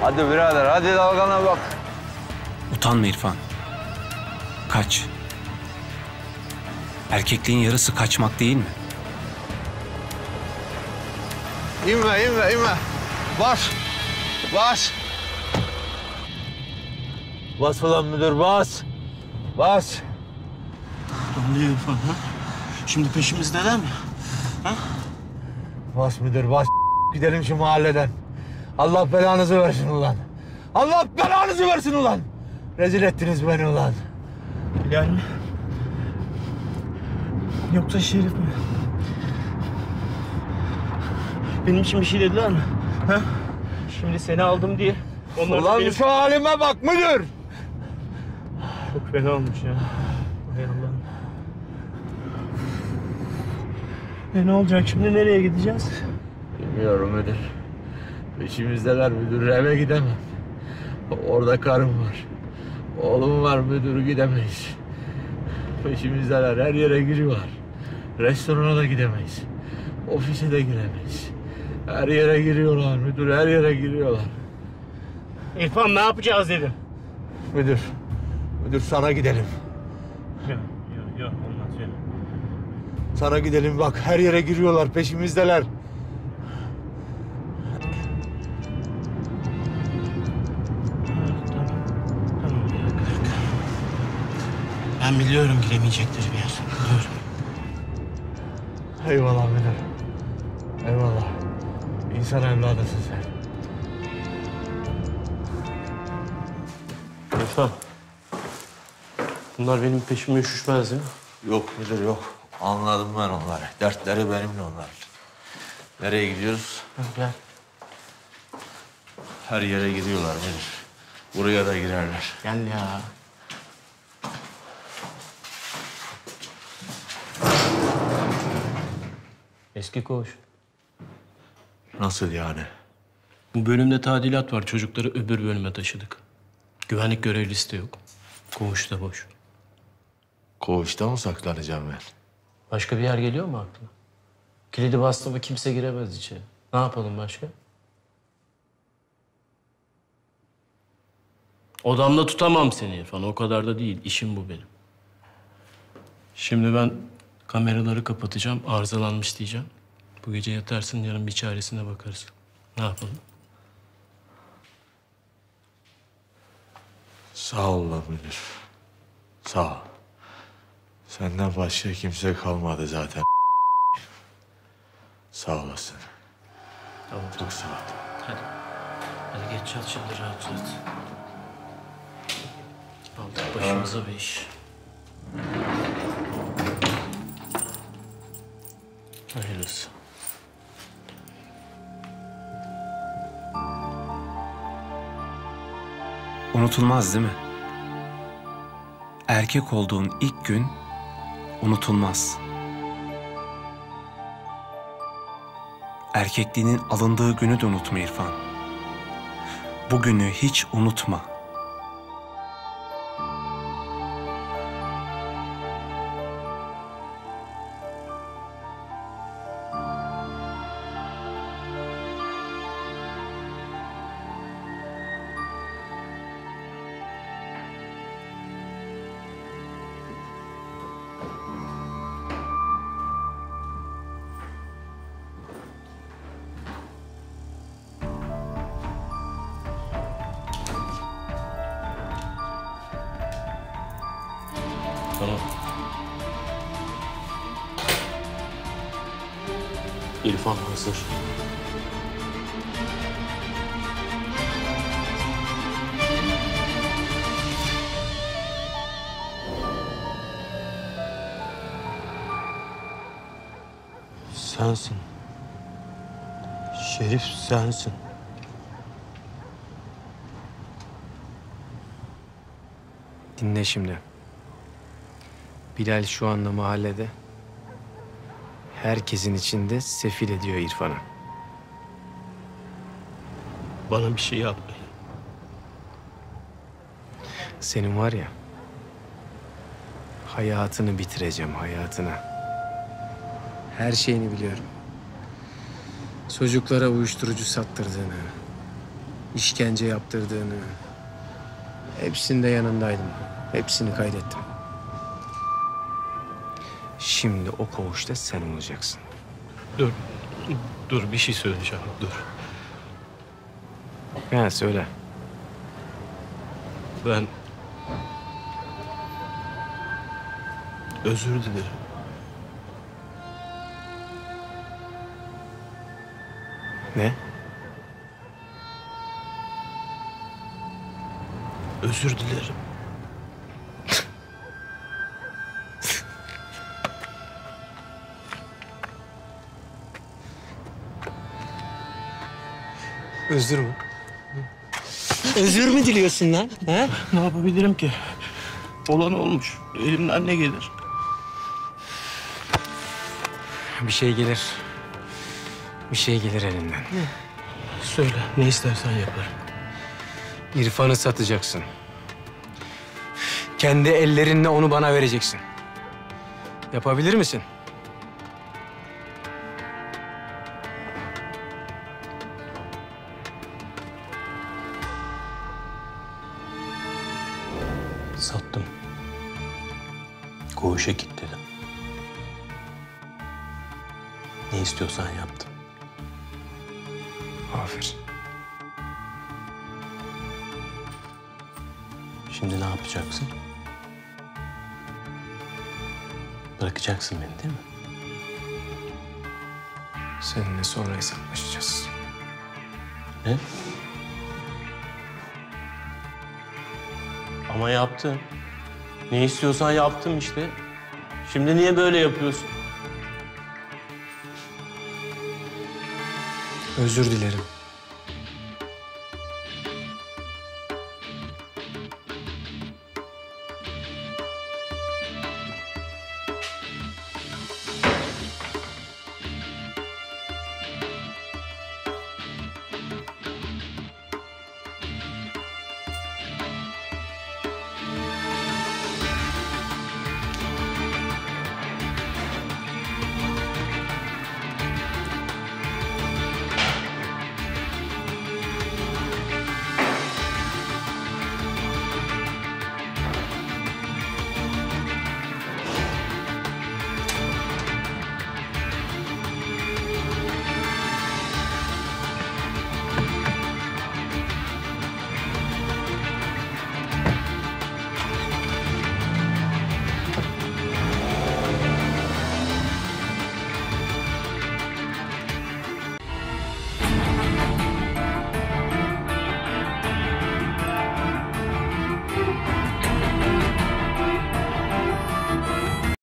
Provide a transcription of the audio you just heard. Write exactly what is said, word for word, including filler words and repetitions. Hadi birader, hadi dalgana bak. Utanma İrfan. Kaç. Erkekliğin yarısı kaçmak değil mi? İnme, inme, inme. Bas. Bas. Bas ulan müdür, bas. Bas. Anlıyor İrfan, ha? Şimdi peşimizdeler mi? Ha? Bas müdür, bas. Gidelim şu mahalleden. Allah belanızı versin ulan. Allah belanızı versin ulan. Rezil ettiniz beni ulan. Bilal mi? Yoksa Şerif mi? Benim için bir şey dediler mi? Ha? Şimdi seni aldım diye. Onlar ulan benim... şu halime bak müdür. Çok fena olmuş ya. Hay Allah'ım. E ne olacak şimdi? Nereye gideceğiz? Bilmiyorum müdür. İçimizdeler müdür, eve gidemem. Orada karım var. Oğlum var müdür, gidemeyiz. Peşimizdeler, her yere giriyorlar. Restorana da gidemeyiz. Ofise de giremeyiz. Her yere giriyorlar müdür, her yere giriyorlar. İrfan ne yapacağız dedim. Müdür, müdür sana gidelim. Yok, yok, yok olmaz öyle. Sana gidelim bak, her yere giriyorlar, peşimizdeler. Ben biliyorum giremeyecektir bir yer. Biliyorum. Eyvallah müdür. Eyvallah. İnsan evladısın sen. İrfan. Bunlar benim peşime üşüşmez değil mi? Yok müdür yok. Anladım ben onları. Dertleri benimle onlar. Nereye gidiyoruz? Gel. Her yere gidiyorlar müdür. Buraya da girerler. Gel ya. Eski koğuş. Nasıl yani? Bu bölümde tadilat var. Çocukları öbür bölüme taşıdık. Güvenlik görevlisi de yok. Koğuş da boş. Koğuşta mı saklanacağım ben? Başka bir yer geliyor mu aklına? Kilidi bastı mı kimse giremez içeri. Ne yapalım başka? Odamda tutamam seni İrfan. O kadar da değil. İşim bu benim. Şimdi ben... Kameraları kapatacağım, arızalanmış diyeceğim. Bu gece yatarsın, yarın bir çaresine bakarız. Ne yapalım? Sağ ol lan müdür. Sağ ol. Senden başka kimse kalmadı zaten. Sağ olasın. Tamam. Çok sağ ol. Hadi. Hadi geç çat şimdi, rahat rahat. Aldık başımıza bir iş. Hayırlısı. Unutulmaz değil mi? Erkek olduğun ilk gün unutulmaz. Erkekliğinin alındığı günü de unutma İrfan. Bugünü hiç unutma. Tamam. İrfan hazır. Sensin. Şerif sensin. Dinle şimdi. Bilal şu anda mahallede herkesin içinde sefil ediyor İrfan'ı. Bana bir şey yapmayın. Senin var ya, hayatını bitireceğim, hayatını. Her şeyini biliyorum. Çocuklara uyuşturucu sattırdığını, işkence yaptırdığını... hepsinde yanındaydım. Hepsini kaydettim. Şimdi o koğuşta sen olacaksın. Dur, dur bir şey söyleyeceğim, dur. Ha, söyle. Ben... özür dilerim. Ne? Özür dilerim. Özür mü? Özür mü diliyorsun lan? Ha? Ne yapabilirim ki? Olan olmuş. Elimden ne gelir? Bir şey gelir. Bir şey gelir elinden. Söyle, ne istersen yaparım. İrfan'ı satacaksın. Kendi ellerinle onu bana vereceksin. Yapabilir misin? Sattım. Koğuşa git dedim. Ne istiyorsan yaptım. Aferin. Şimdi ne yapacaksın? Bırakacaksın beni değil mi? Seninle sonra hesaplaşacağız. Ne? Ama yaptım. Ne istiyorsan yaptım işte. Şimdi niye böyle yapıyorsun? Özür dilerim.